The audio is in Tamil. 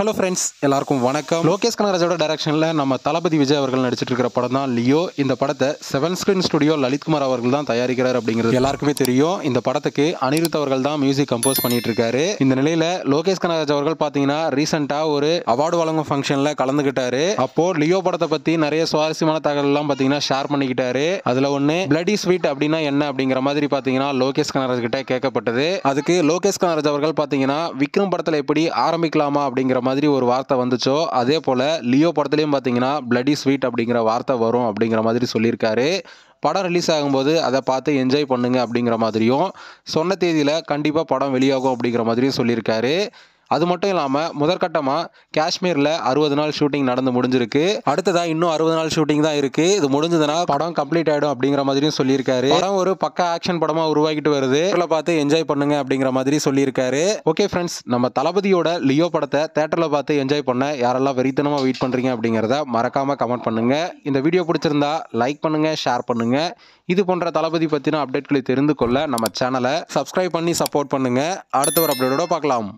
Hello friends, எல்லாருக்கும் வணக்கம். லோகேஷ் கனகராஜோட டைரக்ஷன்ல நம்ம தளபதி விஜய் அவர்கள் நடிச்சிட்டு இருக்கிற படம் தான் லியோ. இந்த படத்தை seventh screen studio Lalit Kumar அவர்கள் தான் தயாரிக்கிறார் அப்படிங்கிறது எல்லாருக்குமே தெரியும். இந்த படத்துக்கு அனிருத் அவர்கள் தான் மியூசிக் கம்போஸ் பண்ணிட்டு இருக்காரு. இந்த நிலையில லோகேஷ் கனகராஜ் அவர்கள் பாத்தீங்கன்னா ரீசெண்டா ஒரு அவார்டு வழங்கும் ஃபங்க்ஷன்ல கலந்துகிட்டாரு. அப்போ லியோ படத்தை பத்தி நிறைய சுவாரஸ்யமான தகவல் எல்லாம் பாத்தீங்கன்னா ஷேர் பண்ணிக்கிட்டாரு. அதுல ஒண்ணு பிளடி ஸ்வீட் அப்படின்னா என்ன அப்படிங்கிற மாதிரி பாத்தீங்கன்னா லோகேஷ் கனகராஜ் கிட்ட கேட்கப்பட்டது. அதுக்கு லோகேஷ் கனகராஜ் அவர்கள் பாத்தீங்கன்னா விக்ரம் படத்துல எப்படி ஆரம்பிக்கலாமா அப்படிங்கிற மாதிரி ஒரு வார்த்தை வந்துச்சோ அதே போல லியோ படத்துலயும் பாத்தீங்கன்னா பிளடி ஸ்வீட் அப்படிங்கிற வார்த்தை வரும் அப்படிங்கிற மாதிரி சொல்லியிருக்காரு. படம் ரிலீஸ் ஆகும்போது அதை பார்த்து என்ஜாய் பண்ணுங்க அப்படிங்கிற மாதிரியும் சொன்ன தேதியில கண்டிப்பா படம் வெளியாகும் அப்படிங்கிற மாதிரியும் சொல்லியிருக்காரு. அது மட்டும் இல்லாமல் முதற்கட்டமாக காஷ்மீரில் 60 நாள் ஷூட்டிங் நடந்து முடிஞ்சிருக்கு. அடுத்ததாக இன்னும் 60 நாள் ஷூட்டிங் தான் இருக்குது. இது முடிஞ்சதுன்னா படம் கம்ப்ளீட் ஆகிடும் அப்படிங்கிற மாதிரியும் சொல்லியிருக்காரு. படம் ஒரு பக்கா ஆக்ஷன் படமாக உருவாக்கிட்டு வருது. இதில் பார்த்து என்ஜாய் பண்ணுங்க அப்படிங்கிற மாதிரி சொல்லியிருக்காரு. ஓகே ஃப்ரெண்ட்ஸ், நம்ம தளபதியோட லியோ படத்தை தேட்டரில் பார்த்து என்ஜாய் பண்ண யாரெல்லாம் வெறித்தனமாக வெயிட் பண்ணுறீங்க அப்படிங்கிறத மறக்காமல் கமெண்ட் பண்ணுங்கள். இந்த வீடியோ பிடிச்சிருந்தா லைக் பண்ணுங்கள், ஷேர் பண்ணுங்கள். இது போன்ற தளபதி பற்றின அப்டேட்களை தெரிந்து கொள்ள நம்ம சேனலை சப்ஸ்கிரைப் பண்ணி சப்போர்ட் பண்ணுங்கள். அடுத்த ஒரு அப்டேட்டோட பார்க்கலாம்.